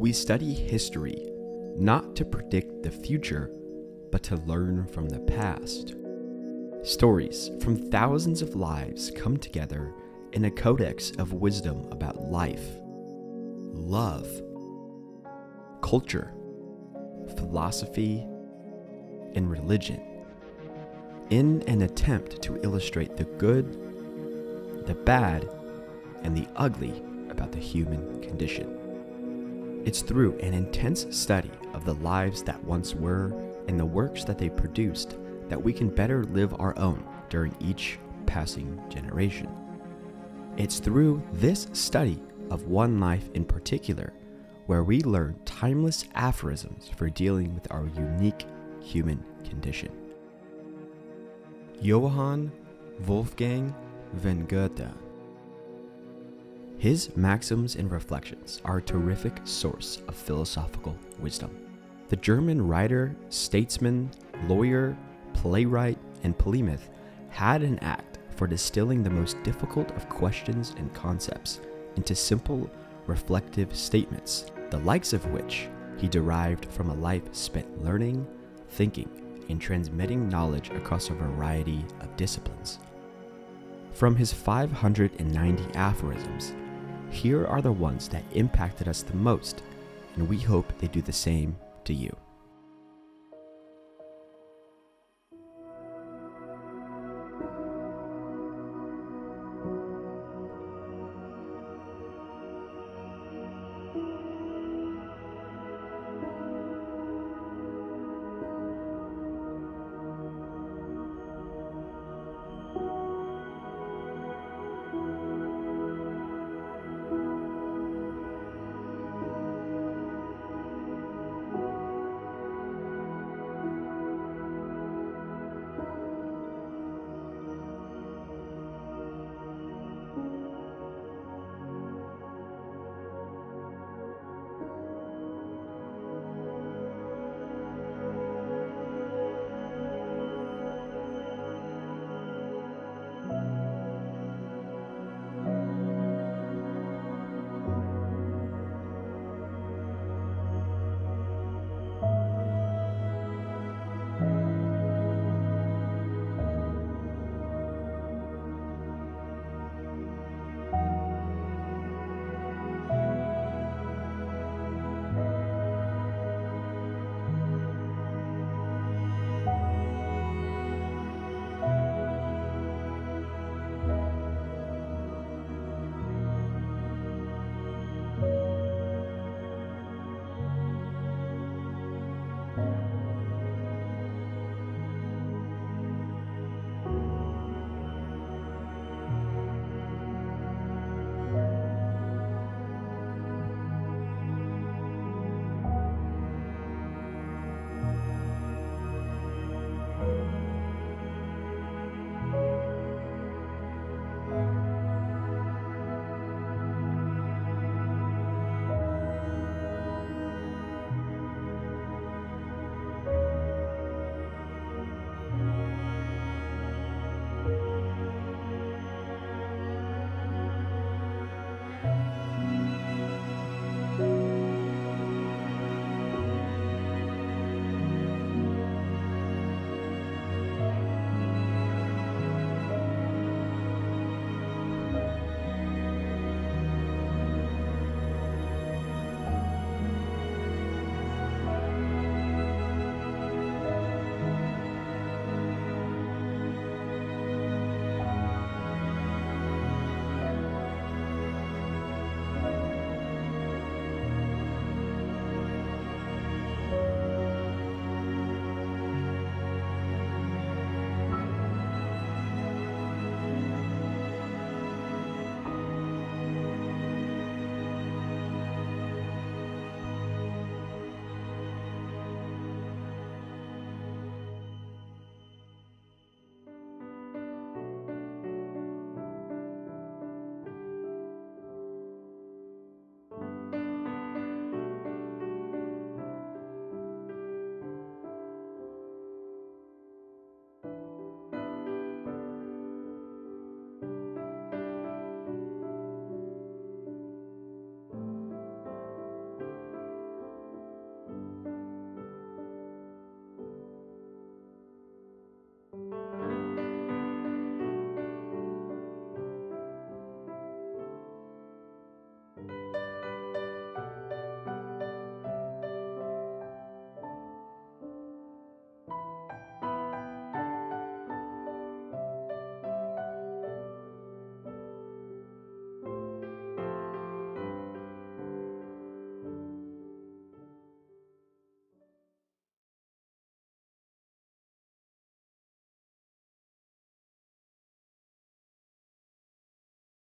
We study history not to predict the future, but to learn from the past. Stories from thousands of lives come together in a codex of wisdom about life, love, culture, philosophy, and religion, in an attempt to illustrate the good, the bad, and the ugly about the human condition. It's through an intense study of the lives that once were and the works that they produced that we can better live our own during each passing generation. It's through this study of one life in particular where we learn timeless aphorisms for dealing with our unique human condition. Johann Wolfgang von Goethe. His maxims and reflections are a terrific source of philosophical wisdom. The German writer, statesman, lawyer, playwright, and polemist had an act for distilling the most difficult of questions and concepts into simple, reflective statements, the likes of which he derived from a life spent learning, thinking, and transmitting knowledge across a variety of disciplines. From his 590 aphorisms, here are the ones that impacted us the most, and we hope they do the same to you.